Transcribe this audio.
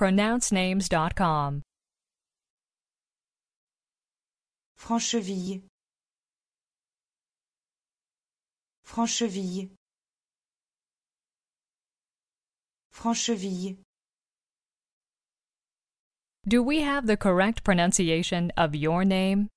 PronounceNames.com. Francheville. Francheville. Francheville. Do we have the correct pronunciation of your name?